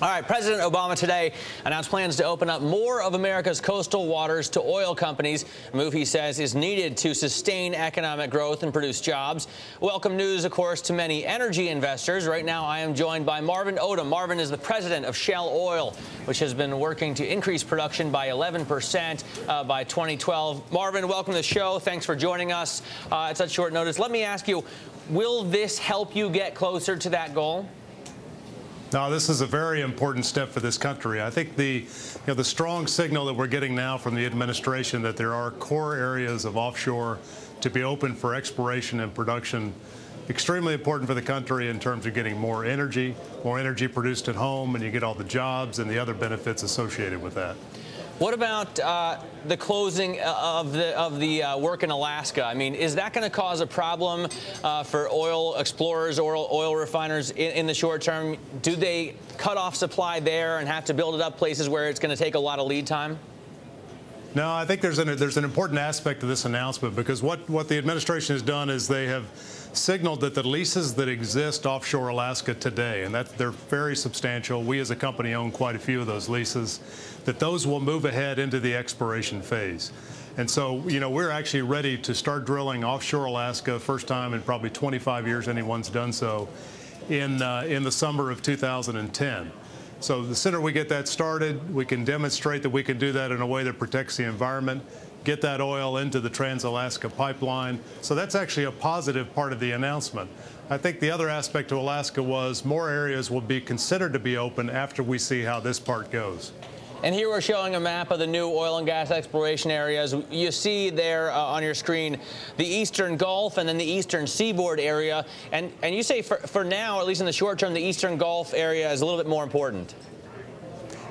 All right, President Obama today announced plans to open up more of America's coastal waters to oil companies, a move he says is needed to sustain economic growth and produce jobs. Welcome news, of course, to many energy investors. Right now, I am joined by Marvin Odum. Marvin is the president of Shell Oil, which has been working to increase production by 11% by 2012. Marvin, welcome to the show. Thanks for joining us at such short notice. Let me ask you, will this help you get closer to that goal? Now, this is a very important step for this country. I think the strong signal that we're getting now from the administration that there are core areas of offshore to be open for exploration and production, extremely important for the country in terms of getting more energy produced at home, and you get all the jobs and the other benefits associated with that. What about the closing of the work in Alaska? I mean, is that going to cause a problem for oil explorers or oil refiners in the short term? Do they cut off supply there and have to build it up places where it's going to take a lot of lead time? No, I think there's an important aspect to this announcement, because what the administration has done is they have signaled that the leases that exist offshore Alaska today, and they're very substantial, we as a company own quite a few of those leases, that those will move ahead into the exploration phase. And so, you know, we're actually ready to start drilling offshore Alaska, first time in probably 25 years anyone's done so, in the summer of 2010. So the sooner we get that started, we can demonstrate that we can do that in a way that protects the environment, get that oil into the Trans-Alaska pipeline. So that's actually a positive part of the announcement. I think the other aspect to Alaska was more areas will be considered to be open after we see how this part goes. And here we're showing a map of the new oil and gas exploration areas. You see there on your screen the Eastern Gulf and then the Eastern Seaboard area. And you say for now, at least in the short term, the Eastern Gulf area is a little bit more important.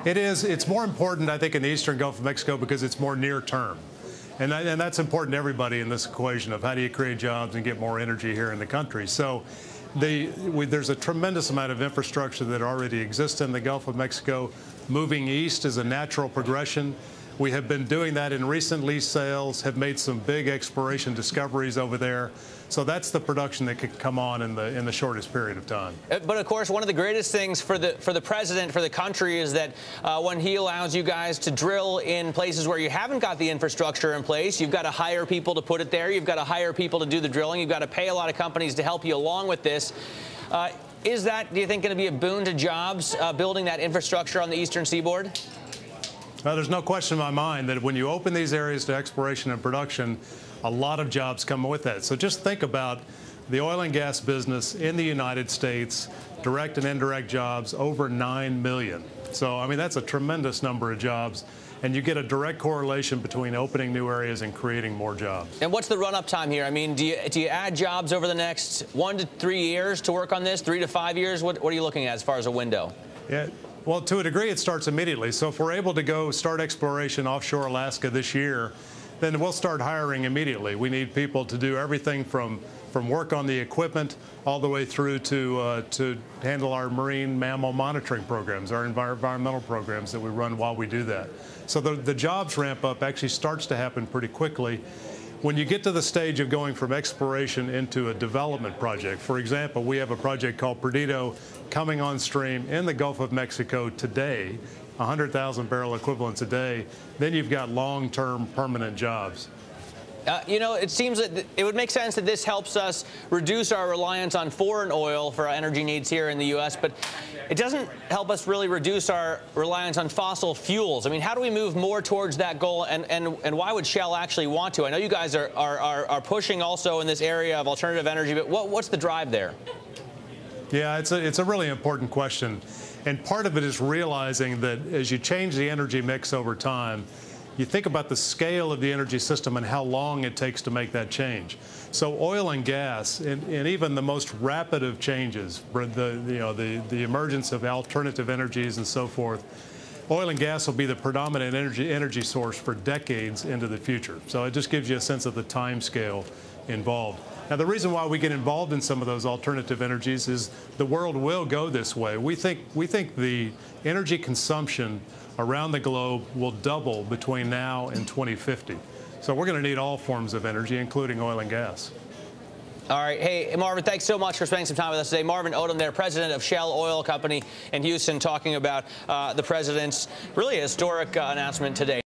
It is. It's more important, I think, in the Eastern Gulf of Mexico because it's more near term. And that's important to everybody in this equation of how do you create jobs and get more energy here in the country. So there's a tremendous amount of infrastructure that already exists in the Gulf of Mexico. Moving east is a natural progression. We have been doing that in recent lease sales, have made some big exploration discoveries over there. So that's the production that could come on in the shortest period of time. But of course, one of the greatest things for the president, for the country, is that when he allows you guys to drill in places where you haven't got the infrastructure in place, you've got to hire people to put it there, you've got to hire people to do the drilling, you've got to pay a lot of companies to help you along with this. Is that, do you think, going to be a boon to jobs, building that infrastructure on the Eastern Seaboard? There's no question in my mind that when you open these areas to exploration and production, a lot of jobs come with that. So just think about the oil and gas business in the United States, direct and indirect jobs, over 9 million. So, I mean, that's a tremendous number of jobs. And you get a direct correlation between opening new areas and creating more jobs. And what's the run-up time here? I mean, do you add jobs over the next 1 to 3 years to work on this, 3 to 5 years? What are you looking at as far as a window? Yeah. Well, to a degree, it starts immediately. So if we're able to go start exploration offshore Alaska this year, then we'll start hiring immediately. We need people to do everything from work on the equipment all the way through to handle our marine mammal monitoring programs, our environmental programs that we run while we do that. So the jobs ramp up actually starts to happen pretty quickly. When you get to the stage of going from exploration into a development project, for example, we have a project called Perdido coming on stream in the Gulf of Mexico today, 100,000 barrel equivalents a day, then you've got long-term permanent jobs. You know, it seems that it would make sense that this helps us reduce our reliance on foreign oil for our energy needs here in the U.S., but it doesn't help us really reduce our reliance on fossil fuels. I mean, how do we move more towards that goal, and why would Shell actually want to? I know you guys are pushing also in this area of alternative energy, but what's the drive there? Yeah, it's a really important question, and part of it is realizing that as you change the energy mix over time, you think about the scale of the energy system and how long it takes to make that change. So oil and gas, and even the most rapid of changes, the emergence of alternative energies and so forth, oil and gas will be the predominant energy source for decades into the future. So it just gives you a sense of the time scale involved. Now, the reason why we get involved in some of those alternative energies is the world will go this way. We think the energy consumption around the globe will double between now and 2050. So we're going to need all forms of energy, including oil and gas. All right. Hey, Marvin, thanks so much for spending some time with us today. Marvin Odum there, president of Shell Oil Company in Houston, talking about the president's really historic announcement today.